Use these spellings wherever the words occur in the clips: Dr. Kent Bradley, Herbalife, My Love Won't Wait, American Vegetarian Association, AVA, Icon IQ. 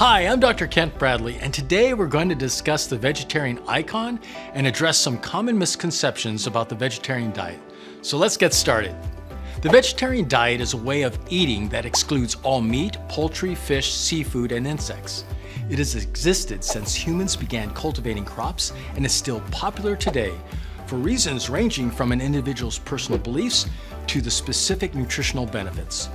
Hi, I'm Dr. Kent Bradley, and today we're going to discuss the vegetarian icon and address some common misconceptions about the vegetarian diet. So let's get started. The vegetarian diet is a way of eating that excludes all meat, poultry, fish, seafood, and insects. It has existed since humans began cultivating crops and is still popular today for reasons ranging from an individual's personal beliefs to the specific nutritional benefits.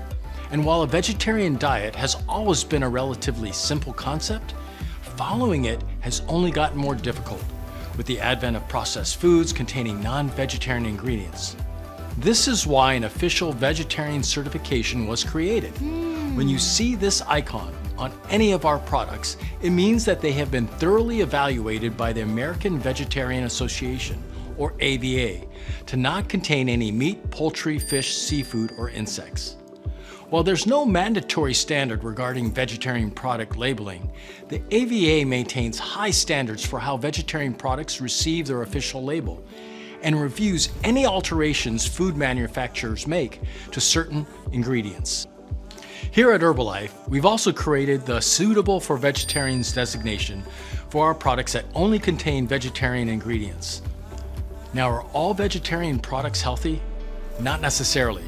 And while a vegetarian diet has always been a relatively simple concept, following it has only gotten more difficult with the advent of processed foods containing non-vegetarian ingredients. This is why an official vegetarian certification was created. When you see this icon on any of our products, it means that they have been thoroughly evaluated by the American Vegetarian Association, or AVA, to not contain any meat, poultry, fish, seafood, or insects. While there's no mandatory standard regarding vegetarian product labeling, the AVA maintains high standards for how vegetarian products receive their official label and reviews any alterations food manufacturers make to certain ingredients. Here at Herbalife, we've also created the Suitable for Vegetarians designation for our products that only contain vegetarian ingredients. Now, are all vegetarian products healthy? Not necessarily.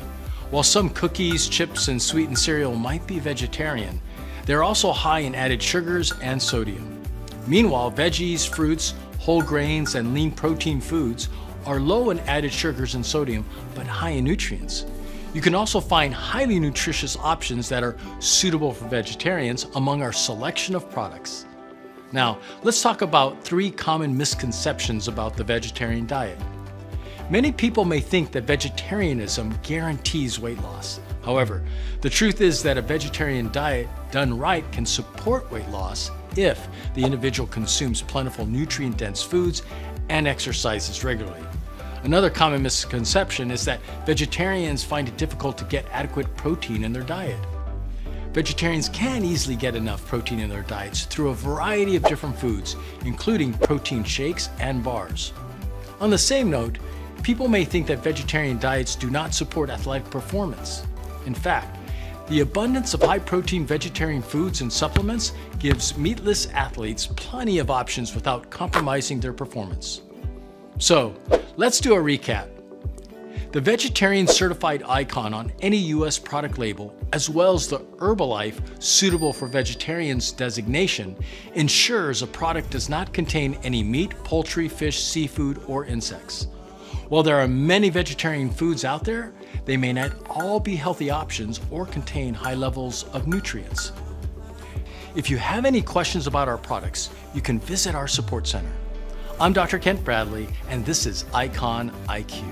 While some cookies, chips, and sweetened cereal might be vegetarian, they're also high in added sugars and sodium. Meanwhile, veggies, fruits, whole grains, and lean protein foods are low in added sugars and sodium, but high in nutrients. You can also find highly nutritious options that are suitable for vegetarians among our selection of products. Now, let's talk about three common misconceptions about the vegetarian diet. Many people may think that vegetarianism guarantees weight loss. However, the truth is that a vegetarian diet done right can support weight loss if the individual consumes plentiful nutrient-dense foods and exercises regularly. Another common misconception is that vegetarians find it difficult to get adequate protein in their diet. Vegetarians can easily get enough protein in their diets through a variety of different foods, including protein shakes and bars. On the same note, people may think that vegetarian diets do not support athletic performance. In fact, the abundance of high-protein vegetarian foods and supplements gives meatless athletes plenty of options without compromising their performance. So, let's do a recap. The vegetarian certified icon on any U.S. product label, as well as the Herbalife Suitable for Vegetarians designation, ensures a product does not contain any meat, poultry, fish, seafood, or insects. While there are many vegetarian foods out there, they may not all be healthy options or contain high levels of nutrients. If you have any questions about our products, you can visit our support center. I'm Dr. Kent Bradley, and this is Icon IQ.